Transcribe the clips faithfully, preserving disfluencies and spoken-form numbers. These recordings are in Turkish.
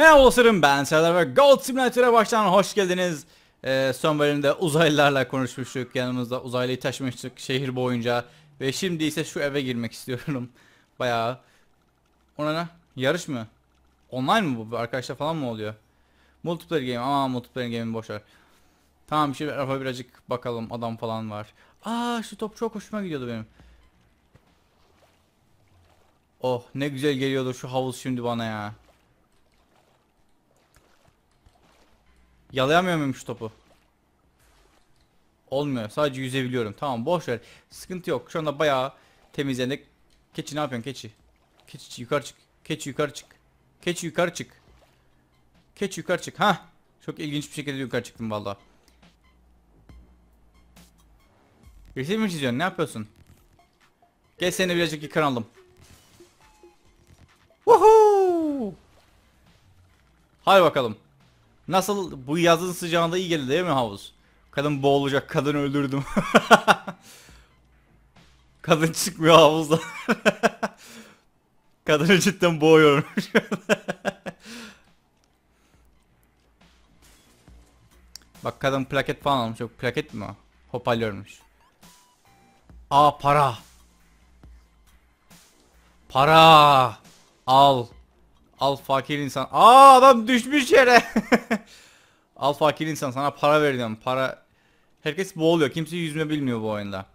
Merhaba dostlarım, ben Serdar ve Gold Simulator'a baştan hoş geldiniz. Ee, son bölümde uzaylılarla konuşmuştuk, yanımızda uzaylıyı taşımıştık şehir boyunca. Ve şimdi ise şu eve girmek istiyorum. Bayağı. Ona ne? Yarış mı? Online mı bu? Arkadaşlar falan mı oluyor? Multiplayer game. Aa, multiplayer game'i boşver. Tamam, şimdi rafa birazcık bakalım, adam falan var. Aa, şu top çok hoşuma gidiyordu benim. Oh, ne güzel geliyordu şu havuz şimdi bana ya. Yalayamıyor muyum şu topu? Olmuyor. Sadece yüzebiliyorum. Tamam, boş ver. Sıkıntı yok. Şu anda bayağı temizlendik. Keçi ne yapıyorsun keçi? Keçi yukarı çık. Keçi yukarı çık. Keçi yukarı çık. Keçi yukarı çık. Ha? Çok ilginç bir şekilde yukarı çıktım vallahi. Resim mi çiziyorsun? Ne yapıyorsun? Gel seni birazcık yıkanalım. Woohoo! Hadi bakalım. Nasıl, bu yazın sıcağında iyi geldi değil mi havuz? Kadın boğulacak, kadını öldürdüm. Kadın çıkmıyor havuzdan. Kadını cidden boğuyorum. Bak, kadın plaket falan almış. Yok, plaket mi o? Hoparlörmüş. Aa, para. Para. Al. Al fakir insan. Aa, adam düşmüş yere. Al fakir insan, sana para veriyorum. Para. Herkes boğuluyor. Kimse yüzme bilmiyor bu oyunda.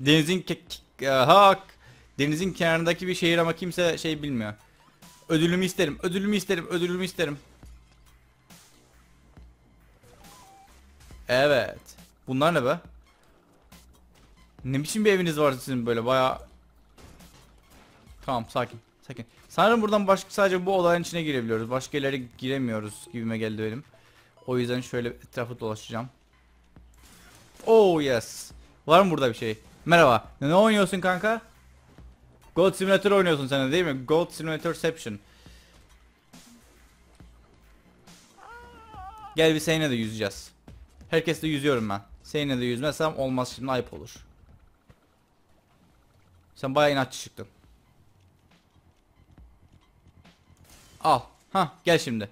Denizin hak. Denizin kenarındaki bir şehir ama kimse şey bilmiyor. Ödülümü isterim. Ödülümü isterim. Ödülümü isterim. Evet. Bunlar ne be? Ne biçim bir eviniz var sizin böyle bayağı. Tamam, sakin. Sakin. Sanırım buradan başka sadece bu olayın içine girebiliyoruz. Başka yerlere giremiyoruz gibime geldi benim. O yüzden şöyle etrafı dolaşacağım. Oh yes. Var mı burada bir şey? Merhaba. Ne oynuyorsun kanka? Gold Simulator oynuyorsun sen de değil mi? Gold Simulatorception. Gel bir seninle de yüzeceğiz. Herkesle yüzüyorum ben. Seninle de yüzmezsem olmaz, şimdi ayıp olur. Sen bayağı inatçı çıktın. Al. Ha, gel şimdi.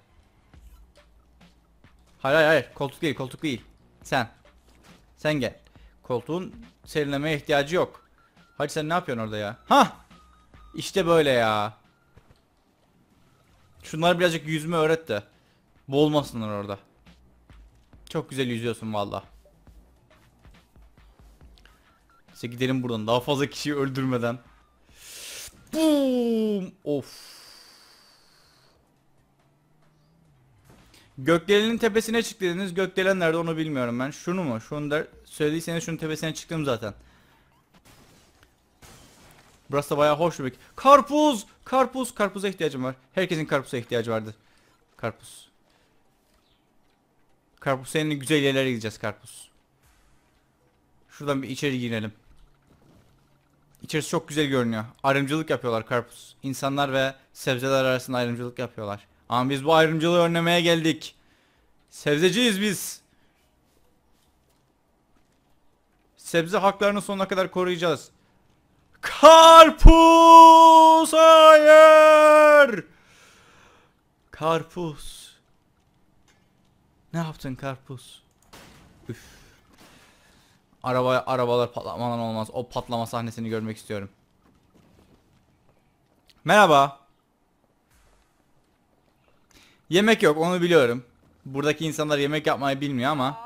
Hayır hayır hayır. Koltuk değil, koltuk değil. Sen. Sen gel. Koltuğun serinlemeye ihtiyacı yok. Hadi sen ne yapıyorsun orada ya? Ha! İşte böyle ya. Şunlar birazcık yüzme öğret de boğulmasınlar orada. Çok güzel yüzüyorsun valla. İşte gidelim buradan daha fazla kişiyi öldürmeden. Boom! Of. Gökdelenin tepesine çık dediniz. Gökdelen nerede onu bilmiyorum ben. Şunu mu? Şunu da söylediyseniz şunun tepesine çıktım zaten. Burası da bayağı hoş bir... Karpuz! Karpuz! Karpuza ihtiyacım var. Herkesin karpuza ihtiyacı vardır. Karpuz. Karpuz seninle güzel yerlere gideceğiz karpuz. Şuradan bir içeri girelim. İçerisi çok güzel görünüyor. Ayrımcılık yapıyorlar karpuz. İnsanlar ve sebzeler arasında ayrımcılık yapıyorlar. Ama biz bu ayrımcılığı önlemeye geldik. Sebzeciyiz biz. Sebze haklarını sonuna kadar koruyacağız. Karpuz! Hayır! Karpuz. Ne yaptın karpuz? Üf. Araba, arabalar patlamadan olmaz. O patlama sahnesini görmek istiyorum. Merhaba. Yemek yok, onu biliyorum. Buradaki insanlar yemek yapmayı bilmiyor ama.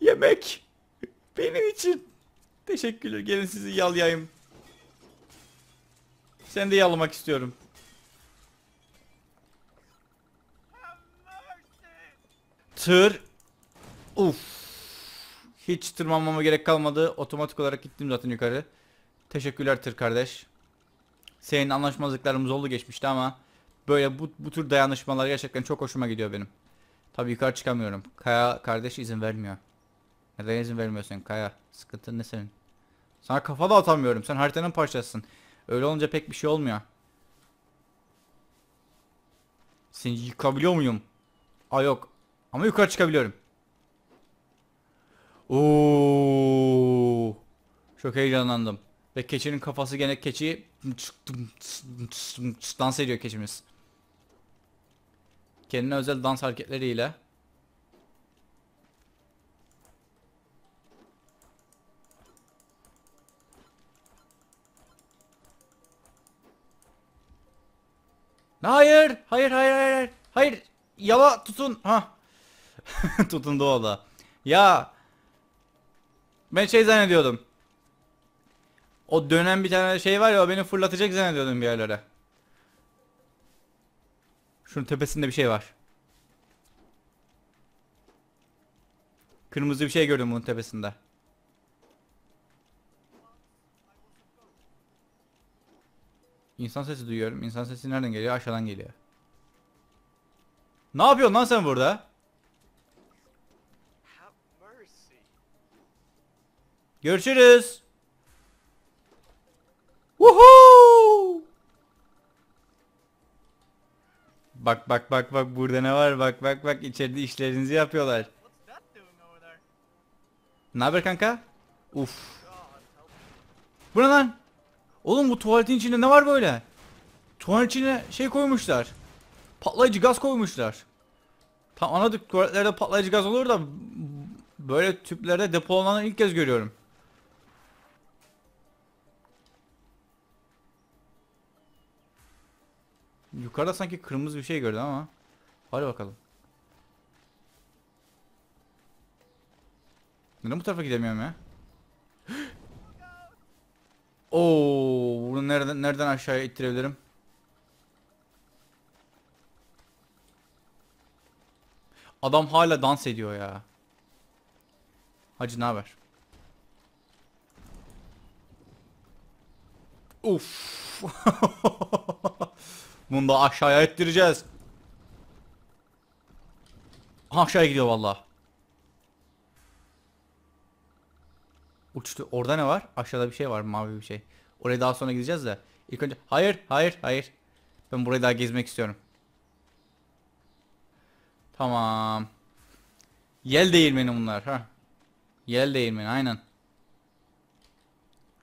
Yemek. Benim için. Teşekkürler. Gelin sizi yalayayım. Sen de yalamak istiyorum. Tır. Uf. Hiç tırmanmama gerek kalmadı. Otomatik olarak gittim zaten yukarı. Teşekkürler tır kardeş. Senin anlaşmazlıklarımız oldu geçmişti ama böyle bu, bu tür dayanışmalar gerçekten çok hoşuma gidiyor benim. Tabii yukarı çıkamıyorum. Kaya kardeş izin vermiyor. Neden izin vermiyorsun Kaya? Sıkıntın ne senin? Sana kafa da atamıyorum. Sen haritanın parçasısın. Öyle olunca pek bir şey olmuyor. Seni yıkabiliyor muyum? Aa yok. Ama yukarı çıkabiliyorum. Oo! Çok heyecanlandım. Ve keçinin kafası gene keçiyi dans ediyor keçimiz. Kendine özel dans hareketleriyle. Hayır, hayır, hayır, hayır, hayır. Yala tutun. Ha. Tutundu o da. Ya. Ben şey zannediyordum. O dönen bir tane şey var ya, o beni fırlatacak zannediyordum bir yerlere. Şunun tepesinde bir şey var. Kırmızı bir şey gördüm bunun tepesinde. İnsan sesi duyuyorum. İnsan sesi nereden geliyor? Aşağıdan geliyor. Ne yapıyorsun lan sen burada? Görüşürüz. Woohoo! Bak bak bak bak, burada ne var? Bak bak bak, içeride işlerinizi yapıyorlar. Ne haber kanka? Uf. Bu ne lan? Oğlum bu tuvaletin içinde ne var böyle? Tuvaletin içine şey koymuşlar. Patlayıcı gaz koymuşlar. Tam anladık, tuvaletlerde patlayıcı gaz olur da böyle tüplerde depolananı ilk kez görüyorum. Yukarıda sanki kırmızı bir şey gördüm ama. Hadi bakalım. Neden bu tarafa gidemiyorum ya? Oo, bunu nereden nereden aşağıya ittirebilirim? Adam hala dans ediyor ya. Hacı ne haber? Uf. Bunu da aşağıya ittireceğiz. Aşağıya gidiyor vallahi. Uçtu. Orada ne var? Aşağıda bir şey var, mavi bir şey. Oraya daha sonra gideceğiz de. İlk önce hayır, hayır, hayır. Ben burayı daha gezmek istiyorum. Tamam. Yel değirmeni bunlar ha. Yel değirmeni aynen.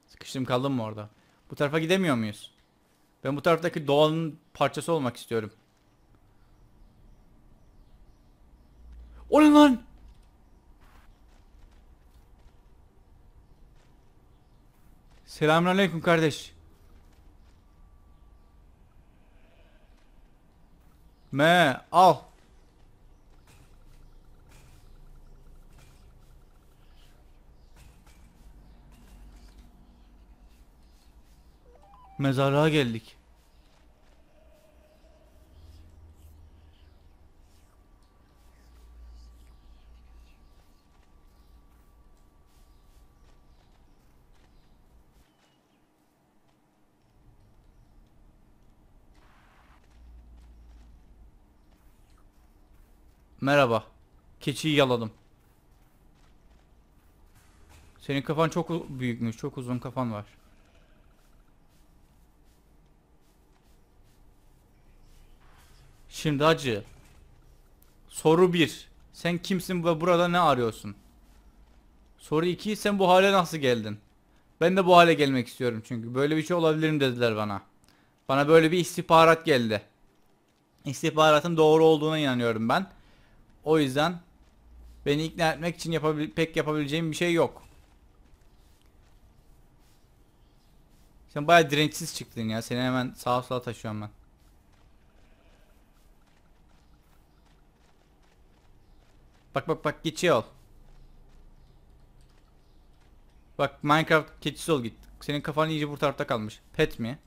Sıkıştım kaldım mı orada? Bu tarafa gidemiyor muyuz? Ben bu taraftaki doğanın parçası olmak istiyorum. O ne lan? Selamünaleyküm kardeş. Me al. Mezarlığa geldik. Merhaba. Keçiyi yaladım. Senin kafan çok büyükmüş. Çok uzun kafan var. Şimdi hacı. Soru bir. Sen kimsin ve burada ne arıyorsun? Soru iki. Sen bu hale nasıl geldin? Ben de bu hale gelmek istiyorum çünkü. Böyle bir şey olabilirim dediler bana. Bana böyle bir istihbarat geldi. İstihbaratın doğru olduğuna inanıyorum ben. O yüzden beni ikna etmek için yapabil- pek yapabileceğim bir şey yok. Sen bayağı dirençsiz çıktın ya. Seni hemen sağa sola taşıyorum ben. Bak bak bak, keçi ol. Bak Minecraft keçisi ol git. Senin kafan iyice bu tarafta kalmış. Pet mi?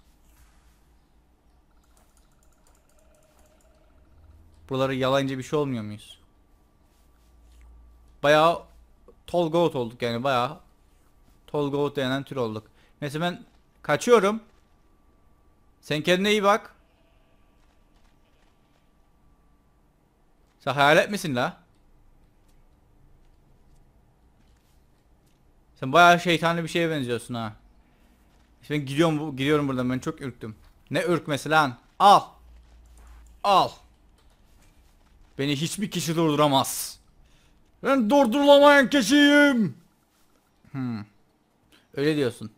Buraları yalayınca bir şey olmuyor muyuz? Bayağı tall goat olduk yani, bayağı tall goat denen tür olduk. Neyse ben kaçıyorum. Sen kendine iyi bak. Sen hayalet misin la? Sen bayağı şeytanlı bir şeye benziyorsun ha. İşte ben gidiyorum, gidiyorum buradan, ben çok ürktüm. Ne ürkmesi lan? Al. Al. Beni hiçbir kişi durduramaz. Ben durdurulamayan kişiyim. Hmm. Öyle diyorsun.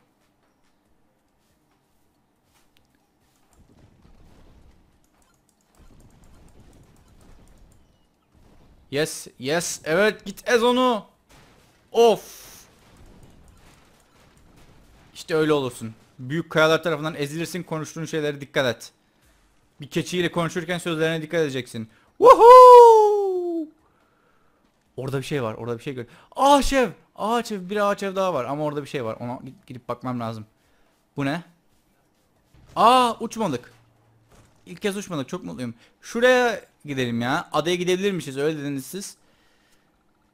Yes, yes. Evet, git ez onu. Of. İşte öyle olursun. Büyük kayalar tarafından ezilirsin. Konuştuğun şeylere dikkat et. Bir keçiyle konuşurken sözlerine dikkat edeceksin. Woohoo! Orada bir şey var. Orada bir şey gör. Ağaç ev. Ağaç ev. Bir ağaç ev daha var. Ama orada bir şey var. Ona gidip bakmam lazım. Bu ne? Aa, uçmadık. İlk kez uçmadık. Çok mutluyum. Şuraya gidelim ya. Adaya gidebilirmişiz. Öyle dediniz siz.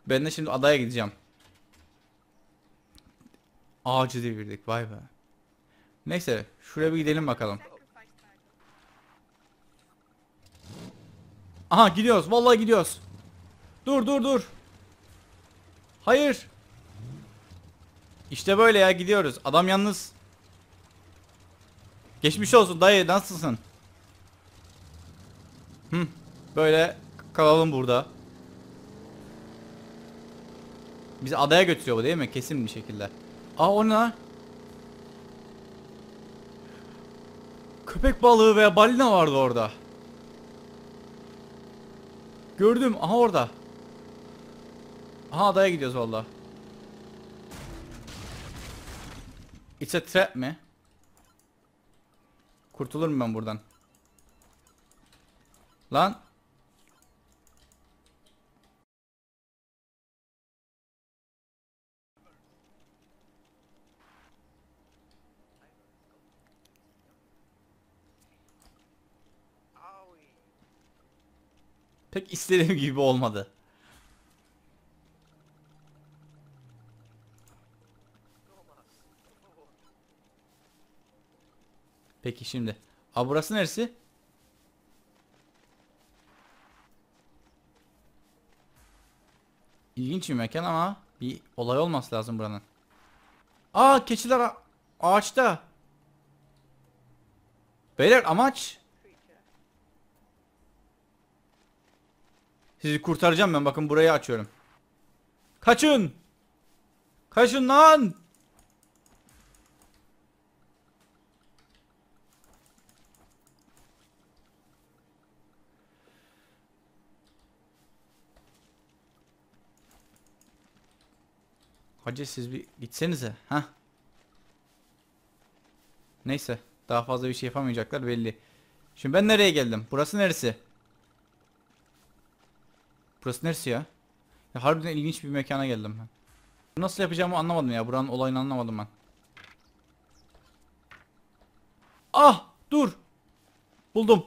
Ben de şimdi adaya gideceğim. Ağacı devirdik. Vay be. Neyse. Şuraya bir gidelim bakalım. Aha, gidiyoruz. Vallahi gidiyoruz. Dur dur dur. Hayır. İşte böyle ya, gidiyoruz. Adam yalnız. Geçmiş olsun dayı, nasılsın? Hı, böyle kalalım burada. Bizi adaya götürüyor bu değil mi? Kesin bir şekilde. Aa, o ne? Köpek balığı veya balina vardı orada. Gördüm. Aha, orada. Aha, adaya gidiyoruz valla. It's a trap mi? Kurtulur mu ben buradan? Lan. Pek istediğim gibi olmadı. Peki şimdi. Aa, burası neresi? İlginç bir mekan ama bir olay olması lazım buranın. Aa, keçiler ağaçta. Beyler, amaç. Sizi kurtaracağım ben, bakın burayı açıyorum. Kaçın. Kaçın lan. Hacı, siz bir gitsenize. Heh. Neyse, daha fazla bir şey yapamayacaklar belli. Şimdi ben nereye geldim? Burası neresi? Burası neresi ya? Ya harbiden ilginç bir mekana geldim ben. Nasıl yapacağımı anlamadım ya. Buranın olayını anlamadım ben. Ah, dur. Buldum.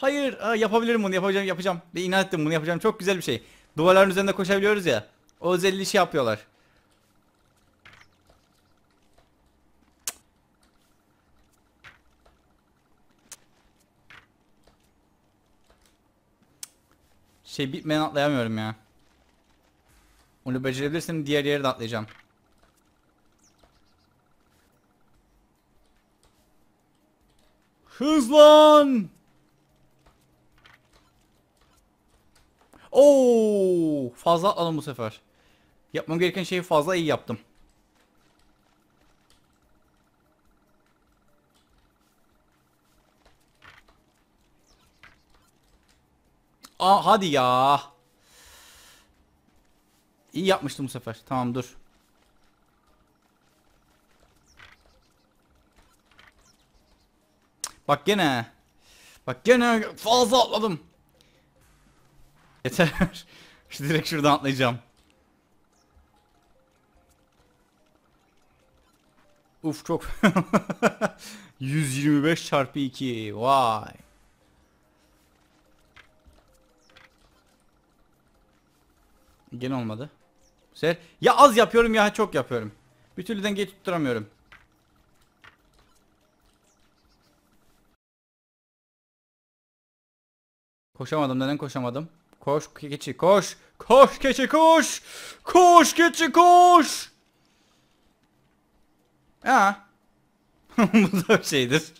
Hayır, aa, yapabilirim bunu, yapacağım yapacağım. Ve inat ettim, bunu yapacağım. Çok güzel bir şey. Duvarların üzerinde koşabiliyoruz ya. O özelliği şey yapıyorlar. Şey bitmeden atlayamıyorum ya. Onu becerebilirsem diğer yere de atlayacağım. Hızlan! Oo, fazla atladım bu sefer. Yapmam gereken şeyi fazla iyi yaptım. Aa, hadi ya. İyi yapmıştım bu sefer. Tamam, dur. Bak gene. Bak gene fazla atladım. Yeter. Direkt şuradan atlayacağım. Uf, çok. yüz yirmi beş çarpı iki. Vay. Gene olmadı. Ser. Ya az yapıyorum ya çok yapıyorum. Bir türlü dengeyi tutturamıyorum. Koşamadım. Neden koşamadım? Koş keçi koş. Koş keçi koş. Koş keçi koş. Aa. Bu da bir şeydir.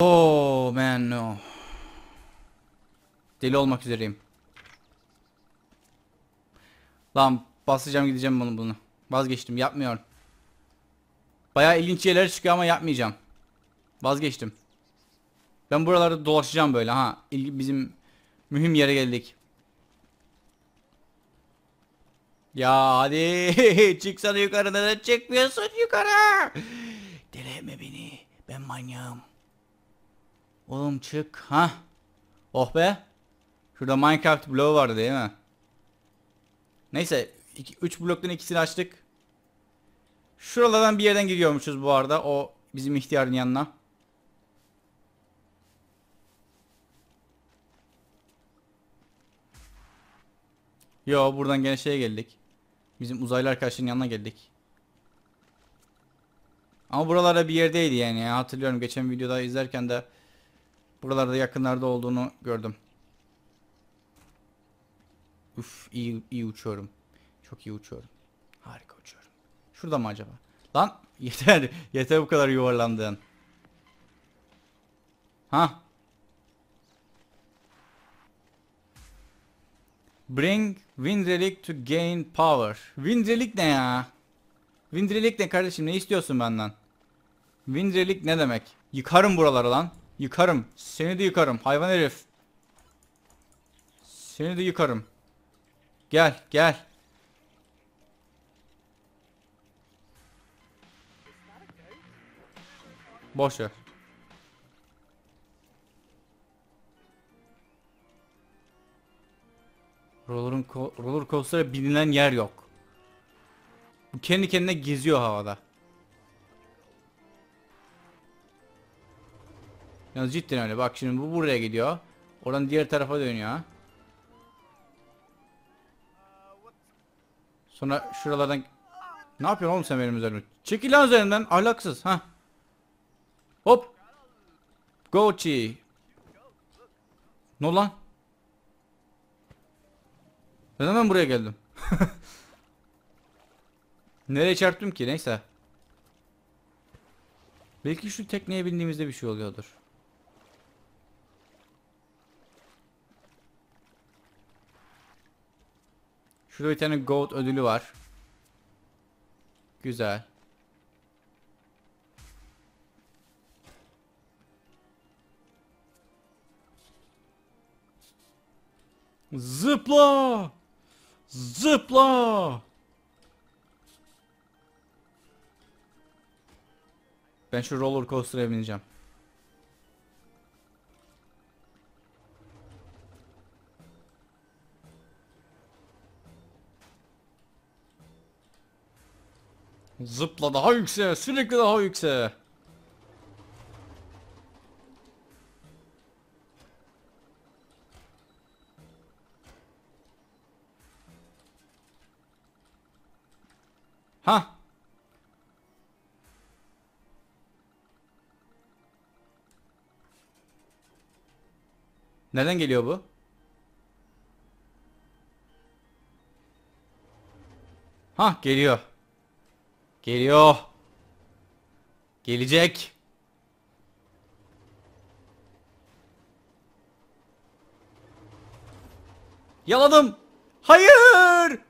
Oh man no. Deli olmak üzereyim. Lan basacağım, gideceğim bunu bunu. Vazgeçtim, yapmıyorum. Bayağı ilginç yerlere çıkıyor ama yapmayacağım. Vazgeçtim. Ben buralarda dolaşacağım böyle. Ha, bizim mühim yere geldik. Ya hadi çıksana yukarı, neden çıkmıyorsun yukarı? Delirtme beni. Ben manyağım. Oğlum çık. Ha. Oh be. Şurada Minecraft bloğu vardı değil mi? Neyse üç bloktan ikisini açtık. Şuralardan bir yerden giriyormuşuz bu arada. O bizim ihtiyarın yanına. Yo, buradan gene şeye geldik. Bizim uzaylı arkadaşın yanına geldik. Ama buralarda bir yerdeydi yani ya. Hatırlıyorum geçen videoda izlerken de buralarda yakınlarda olduğunu gördüm. Uf, iyi, iyi uçuyorum. Çok iyi uçuyorum. Harika uçuyorum. Şurada mı acaba? Lan yeter. Yeter bu kadar yuvarlandığın. Ha? Bring wind relic to gain power. Wind relic ne ya? Wind relic ne kardeşim? Ne istiyorsun benden? Wind relic ne demek? Yıkarım buraları lan. Yıkarım. Seni de yıkarım. Hayvan herif. Seni de yıkarım. Gel, gel. Boş ver. Roller'ın roller coaster'a binilen yer yok. Bu kendi kendine geziyor havada. Yalnız cidden öyle. Bak şimdi bu buraya gidiyor. Oradan diğer tarafa dönüyor. Sonra şuralardan... Ne yapıyorsun oğlum sen benim üzerime? Çekil lan üzerinden ahlaksız. Hah. Hop. Gochi. Ne oldu lan? Neden ben buraya geldim? Nereye çarptım ki? Neyse. Belki şu tekneye bindiğimizde bir şey oluyordur. Şurada bir tane gold ödülü var. Güzel. Zıpla! Zıpla! Ben şu roller coaster'a bineceğim. Zıpla daha yükseğe, sürekli daha yükseğe. Ha. Nereden geliyor bu? Ha, geliyor. Geliyor. Gelecek. Yaladım. Hayır.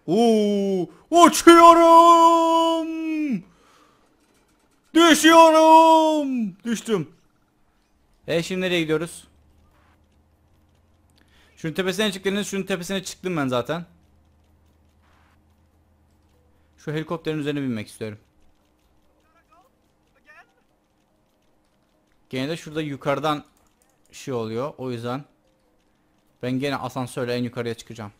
Oo, uçuyorum. Düşüyorum. Düştüm. E şimdi nereye gidiyoruz? Şunun tepesine çıktınız. Şunun tepesine çıktım ben zaten. Şu helikopterin üzerine binmek istiyorum. Gene de şurada yukarıdan şey oluyor. O yüzden ben gene asansörle en yukarıya çıkacağım.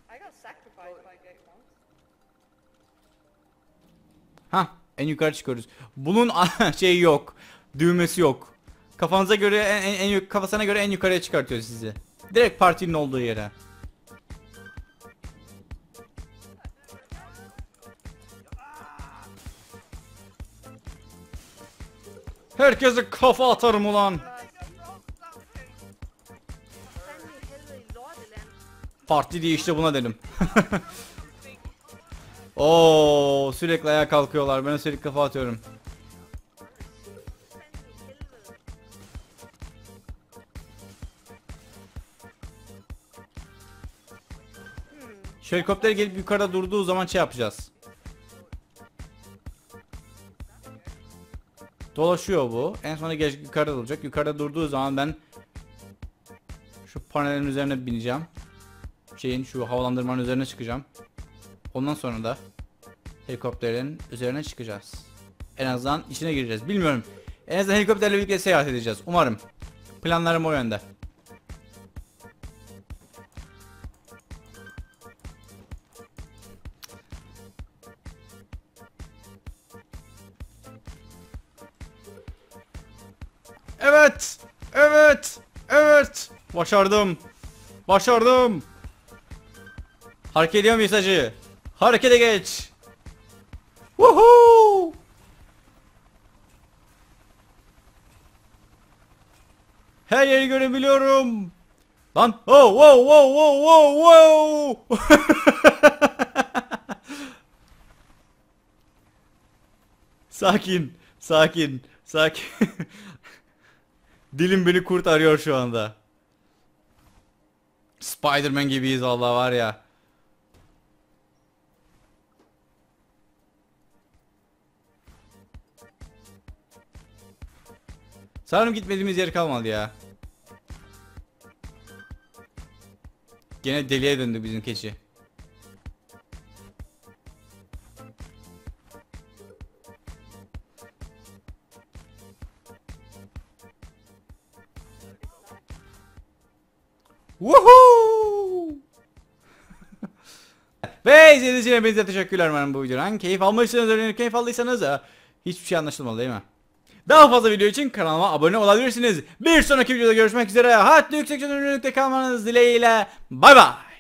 Ha, en yukarı çıkıyoruz. Bunun şey yok. Düğmesi yok. Kafanıza göre en, en, en kafasına göre en yukarıya çıkartıyor sizi. Direkt partinin olduğu yere. Herkese kafa atarım ulan. Parti diye işte buna dedim. Oo, sürekli ayağa kalkıyorlar. Ben sürekli kafa atıyorum. Şu helikopter gelip yukarıda durduğu zaman şey yapacağız. Dolaşıyor bu. En sonunda yukarıda duracak. Yukarıda durduğu zaman ben şu panelin üzerine bineceğim. Şeyin, şu havalandırmanın üzerine çıkacağım. Ondan sonra da helikopterin üzerine çıkacağız. En azından içine gireceğiz. Bilmiyorum. En azından helikopterle birlikte seyahat edeceğiz. Umarım. Planlarım o yönde. Evet. Evet. Evet. Başardım. Başardım. Hareket ediyor muyuz hacı? Harekete geç. Woohoo! Her yeri görebiliyorum. Lan, oh, wow, wow, wow, wow, wow. Sakin, sakin, sakin. Dilim beni kurtarıyor şu anda. Spider-Man gibiyiz Allah var ya. Sanırım gitmediğimiz yer kalmadı ya. Gene deliye döndü bizim keçi. Woohoo! Ve izlediğiniz için hepinize teşekkürler, umarım bu videodan keyif almışsınız. Keyif aldıysanız hiçbir şey anlaşılmadı değil mi? Daha fazla video için kanalıma abone olabilirsiniz. Bir sonraki videoda görüşmek üzere. Hatta yüksek çözünürlükte kalmanız dileğiyle. Bay bay.